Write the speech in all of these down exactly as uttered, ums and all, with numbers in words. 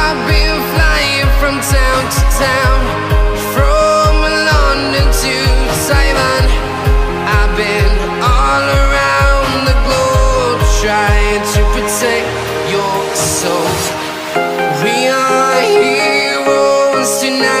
I've been flying from town to town, from London to Taiwan. I've been all around the globe, trying to protect your soul. We are heroes tonight.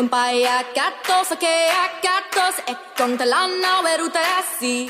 Tempai akatos, ake akatos, ekon talana weruta asi.